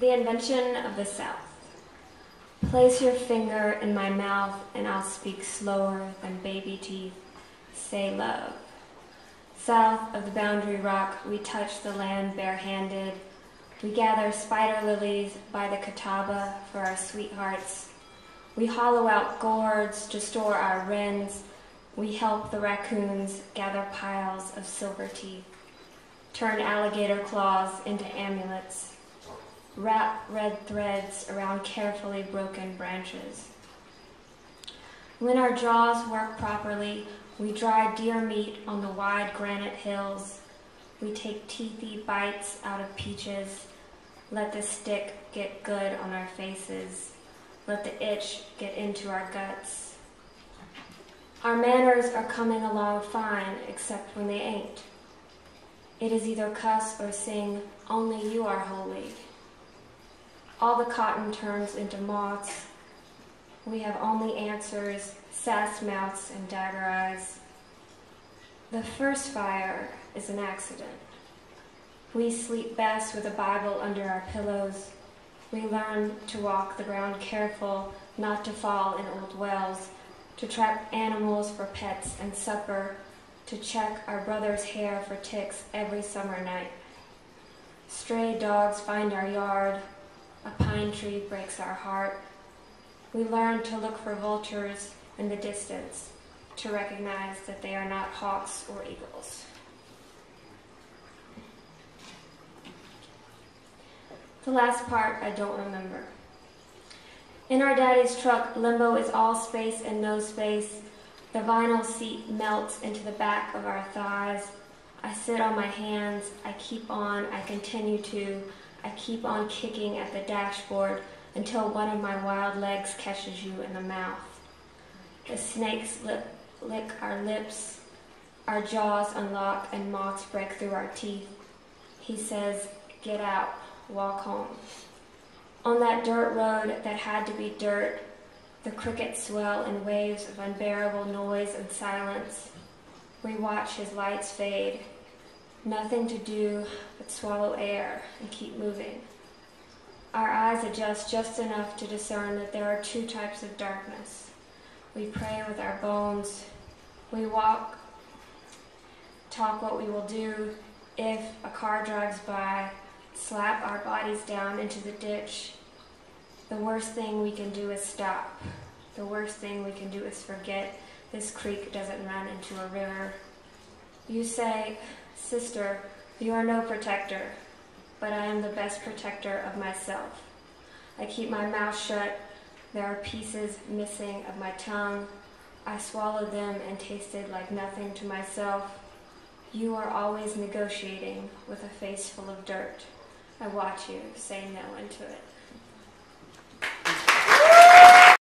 The Invention of the South. Place your finger in my mouth, and I'll speak slower than baby teeth. Say love. South of the boundary rock, we touch the land barehanded. We gather spider lilies by the catawba for our sweethearts. We hollow out gourds to store our wrens. We help the raccoons gather piles of silver teeth. Turn alligator claws into amulets. Wrap red threads around carefully broken branches. When our jaws work properly, we dry deer meat on the wide granite hills. We take teethy bites out of peaches. Let the stick get good on our faces. Let the itch get into our guts. Our manners are coming along fine, except when they ain't. It is either cuss or sing, only you are holy. All the cotton turns into moths. We have only answers, sass mouths, and dagger eyes. The first fire is an accident. We sleep best with a Bible under our pillows. We learn to walk the ground careful, not to fall in old wells, to trap animals for pets and supper, to check our brother's hair for ticks every summer night. Stray dogs find our yard. A pine tree breaks our heart. We learn to look for vultures in the distance, to recognize that they are not hawks or eagles. The last part I don't remember. In our daddy's truck, limbo is all space and no space. The vinyl seat melts into the back of our thighs. I sit on my hands. I keep on. I continue to. I keep on kicking at the dashboard until one of my wild legs catches you in the mouth. The snakes lick our lips, our jaws unlock, and moths break through our teeth. He says, "Get out, walk home." On that dirt road that had to be dirt, the crickets swell in waves of unbearable noise and silence. We watch his lights fade. Nothing to do but swallow air and keep moving. Our eyes adjust just enough to discern that there are two types of darkness. We pray with our bones. We walk, talk what we will do if a car drives by, slap our bodies down into the ditch. The worst thing we can do is stop. The worst thing we can do is forget this creek doesn't run into a river. You say, "Sister, you are no protector," but I am the best protector of myself. I keep my mouth shut. There are pieces missing of my tongue. I swallowed them and tasted like nothing to myself. You are always negotiating with a face full of dirt. I watch you say no into it.